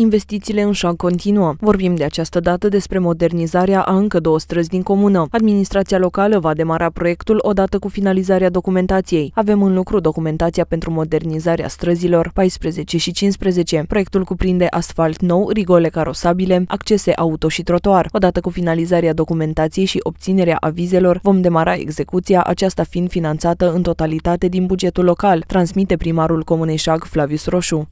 Investițiile în Șag continuă. Vorbim de această dată despre modernizarea a încă două străzi din comună. Administrația locală va demara proiectul odată cu finalizarea documentației. Avem în lucru documentația pentru modernizarea străzilor 14 și 15. Proiectul cuprinde asfalt nou, rigole carosabile, accese auto și trotuar. Odată cu finalizarea documentației și obținerea avizelor, vom demara execuția, aceasta fiind finanțată în totalitate din bugetul local, transmite primarul comunei Șag, Flavius Roșu.